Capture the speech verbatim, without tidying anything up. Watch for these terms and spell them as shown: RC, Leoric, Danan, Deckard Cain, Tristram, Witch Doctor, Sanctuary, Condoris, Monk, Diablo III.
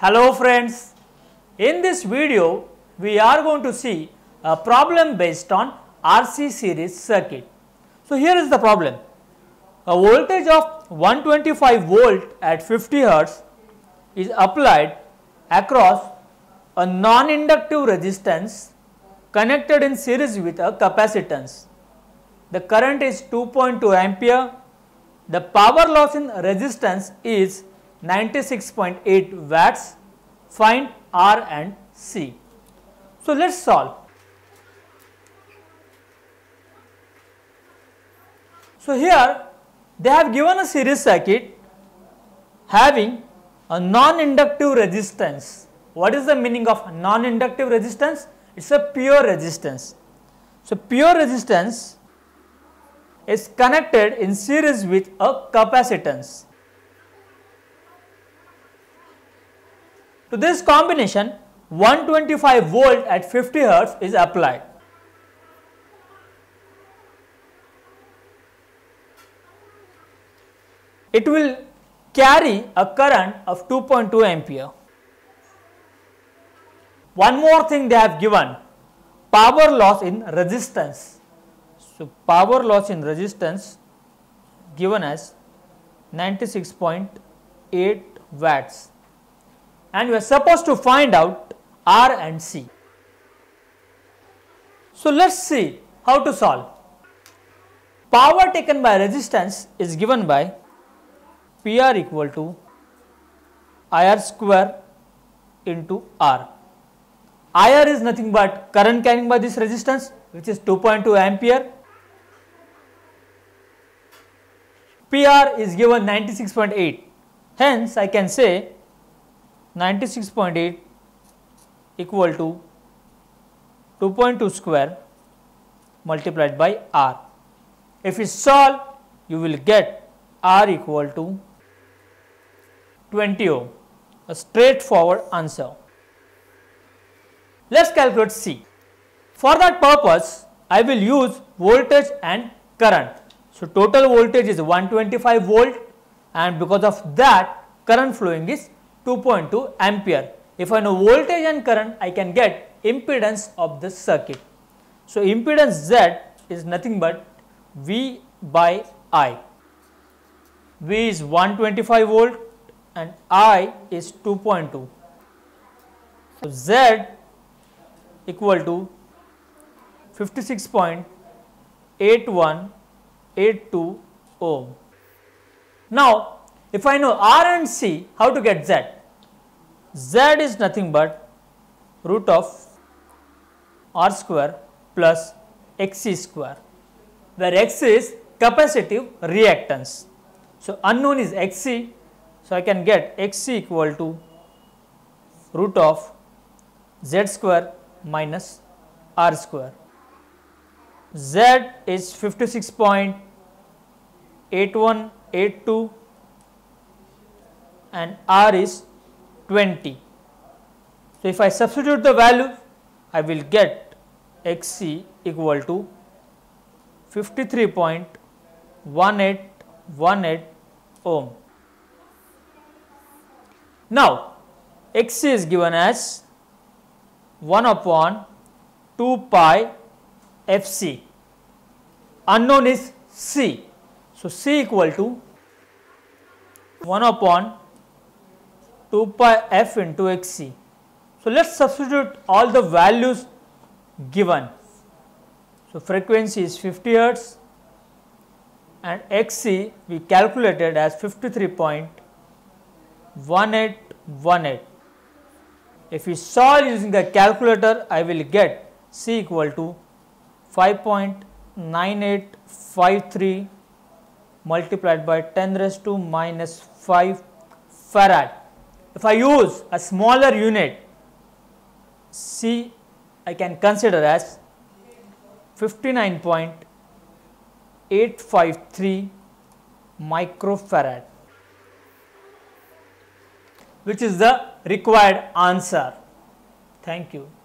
Hello friends, in this video we are going to see a problem based on R C series circuit. So here is the problem. A voltage of one twenty-five volt at fifty hertz is applied across a non-inductive resistance connected in series with a capacitance. The current is two point two ampere. The power loss in resistance is ninety-six point eight watts. Find R and C. So let us solve. So here they have given a series circuit having a non-inductive resistance. What is the meaning of non-inductive resistance? It is a pure resistance. So pure resistance is connected in series with a capacitance. To this combination, one twenty-five volt at fifty hertz is applied. It will carry a current of two point two ampere. One more thing they have given, power loss in resistance. So power loss in resistance given as ninety-six point eight watts. And we are supposed to find out R and C. So let us see how to solve. Power taken by resistance is given by P R equal to I R square into R. I R is nothing but current carrying by this resistance, which is two point two ampere. P R is given ninety-six point eight. Hence I can say ninety-six point eight equal to two point two square multiplied by R. If you solve, you will get R equal to twenty ohm, a straightforward answer. Let us calculate C. For that purpose, I will use voltage and current. So total voltage is one twenty-five volt, and because of that current flowing is two point two ampere. If I know voltage and current, I can get impedance of the circuit. So impedance Z is nothing but V by I. V is one twenty-five volt and I is two point two. So Z equal to fifty-six point eight one eight two ohm. Now if I know R and C, how to get Z? Z is nothing but root of R square plus Xc square, where Xc is capacitive reactance. So unknown is Xc, so I can get Xc equal to root of Z square minus R square. Z is fifty-six point eight one eight two and R is twenty. So if I substitute the value, I will get Xc equal to fifty-three point one eight one eight ohm. Now Xc is given as one upon two pi F C. Unknown is C. So C equal to one upon two pi F into Xc. So let us substitute all the values given. So frequency is fifty hertz and Xc we calculated as fifty-three point one eight one eight. If we solve using the calculator, I will get C equal to five point nine eight five three multiplied by ten raised to minus five farad. If I use a smaller unit, C I can consider as fifty-nine point eight five three microfarad, which is the required answer. Thank you.